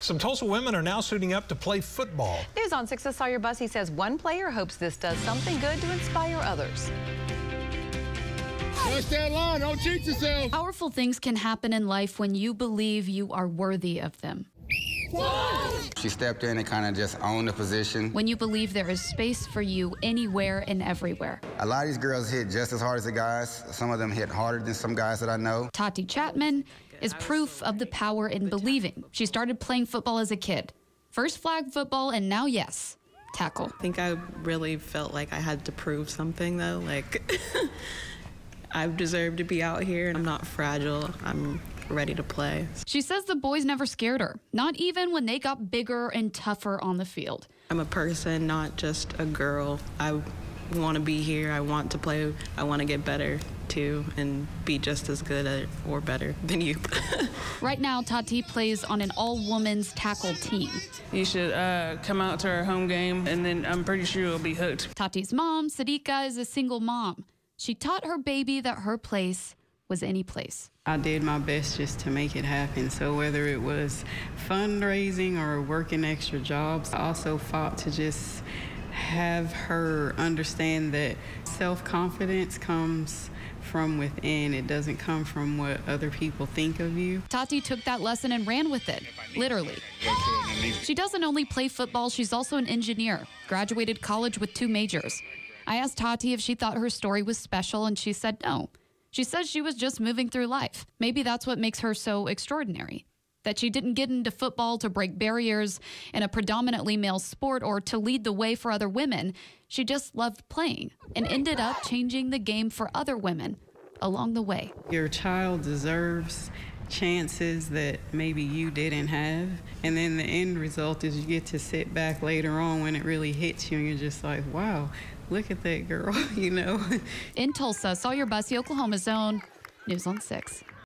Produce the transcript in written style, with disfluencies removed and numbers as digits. Some Tulsa women are now suiting up to play football. News on Six's Isaiah Bus, he says one player hopes this does something good to inspire others. Touch that line, don't cheat yourself. Powerful things can happen in life when you believe you are worthy of them. She stepped in and kind of just owned the position. When you believe there is space for you anywhere and everywhere. A lot of these girls hit just as hard as the guys. Some of them hit harder than some guys that I know. Tati Chapman is proof of the power in believing. She started playing football as a kid. First flag football and now, yes, tackle. I think I really felt like I had to prove something, though. Like, I deserve to be out here. I'm not fragile. I'm ready to play. She says the boys never scared her, not even when they got bigger and tougher on the field. I'm a person, not just a girl. I want to be here. I want to play. I want to get better, too, and be just as good at or better than you. Right now, Tati plays on an all-women's tackle team. You should come out to our home game, and then I'm pretty sure you'll be hooked. Tati's mom, Sadika, is a single mom. She taught her baby that her place was any place. I did my best just to make it happen. So whether it was fundraising or working extra jobs, I also fought to just have her understand that self-confidence comes from within. It doesn't come from what other people think of you. Tati took that lesson and ran with it, literally. She doesn't only play football, she's also an engineer, graduated college with 2 majors. I asked Tati if she thought her story was special, and she said no. She says she was just moving through life. Maybe that's what makes her so extraordinary, that she didn't get into football to break barriers in a predominantly male sport or to lead the way for other women. She just loved playing and ended up changing the game for other women along the way. Your child deserves chances that maybe you didn't have, and then the end result is you get to sit back later on when it really hits you and you're just like, wow, look at that girl, you know. In Tulsa, Isaiah Bus, Oklahoma Zone, News on 6.